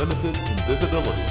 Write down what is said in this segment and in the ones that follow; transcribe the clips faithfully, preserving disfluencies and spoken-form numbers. limited invisibility. Invisibility.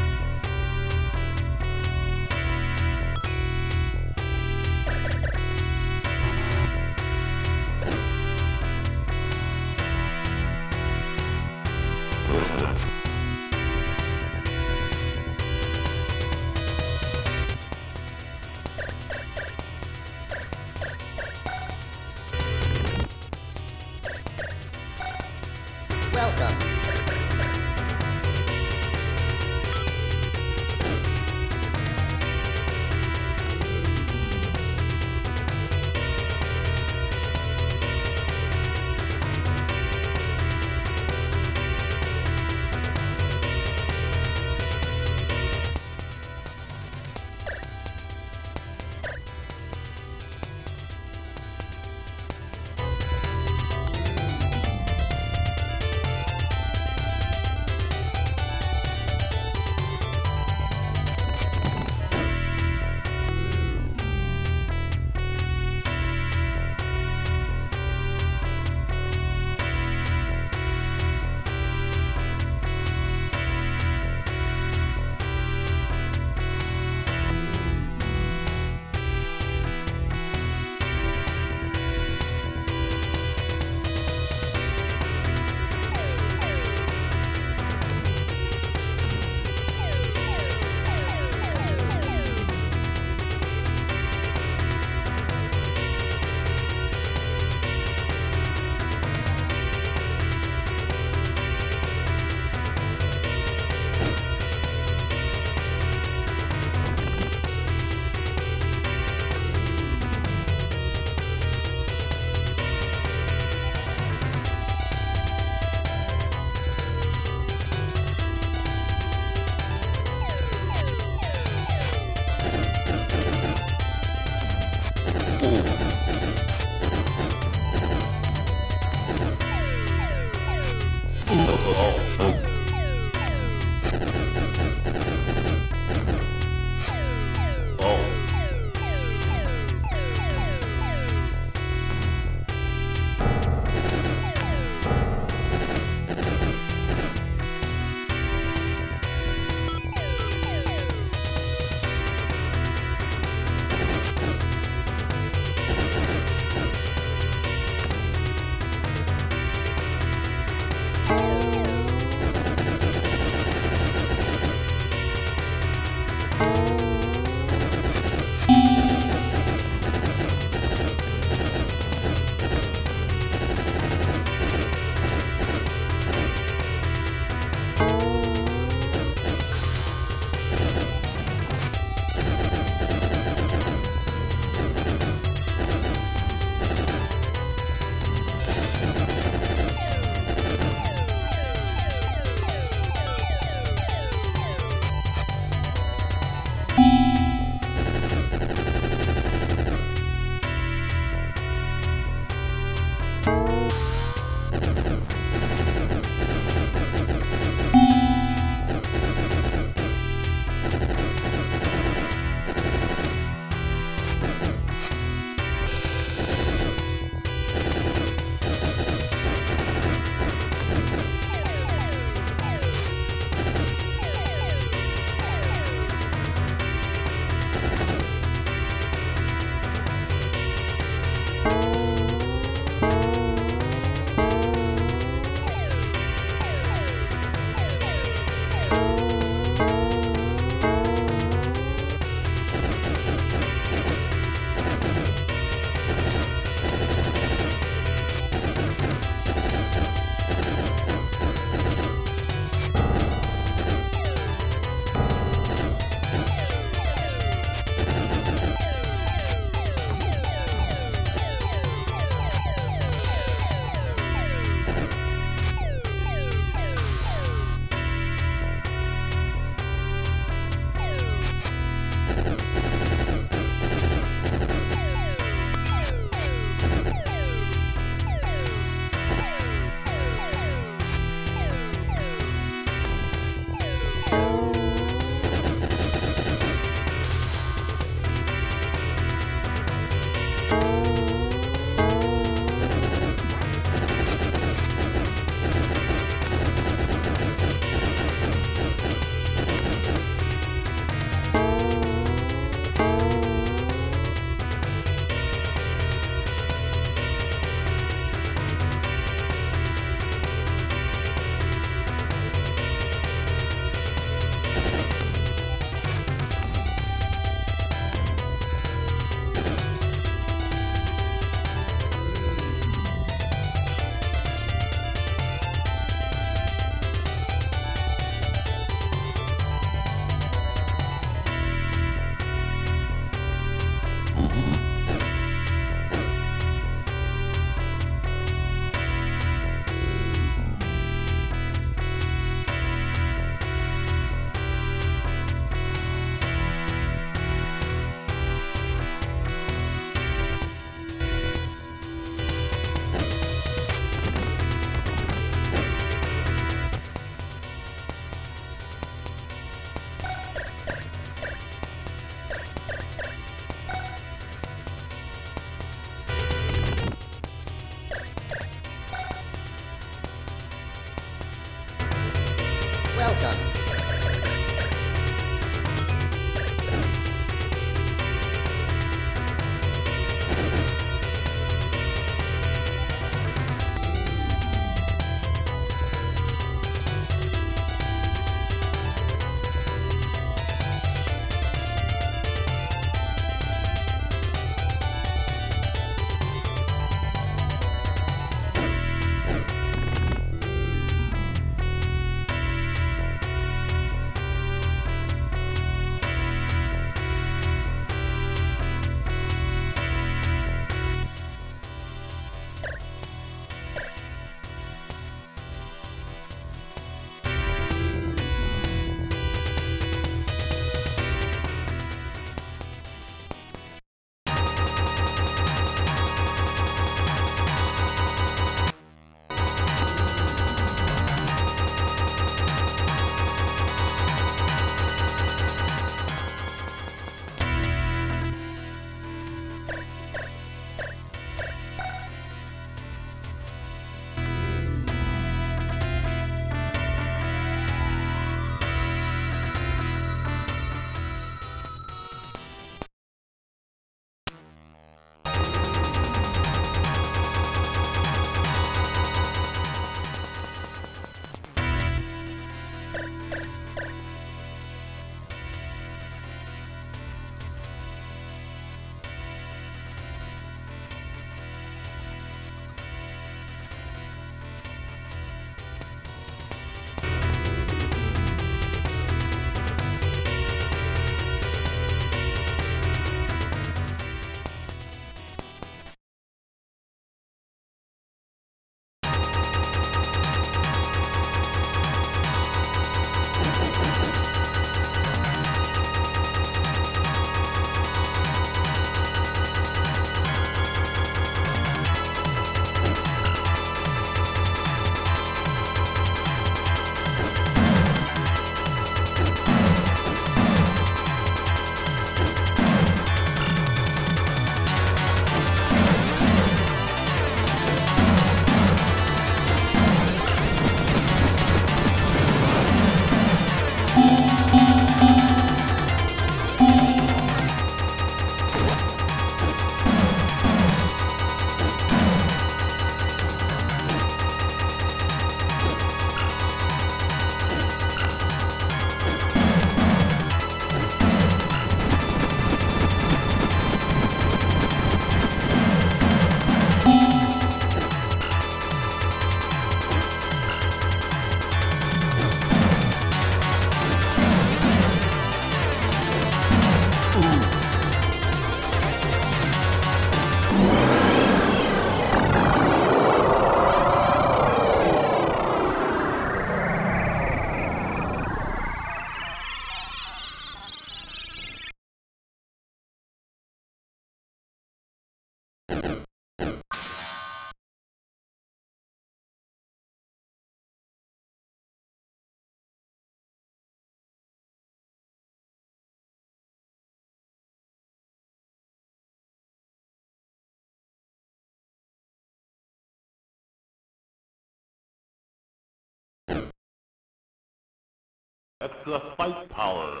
Extra fight power.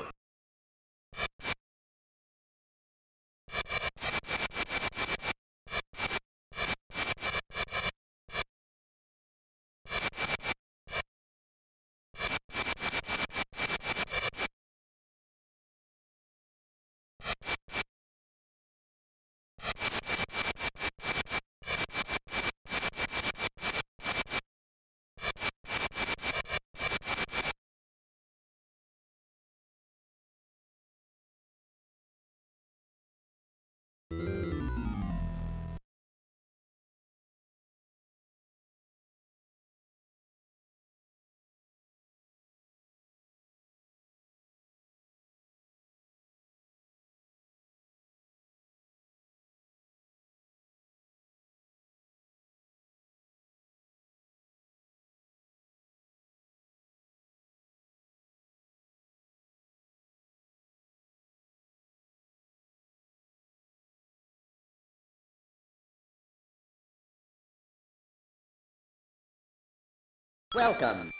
Welcome.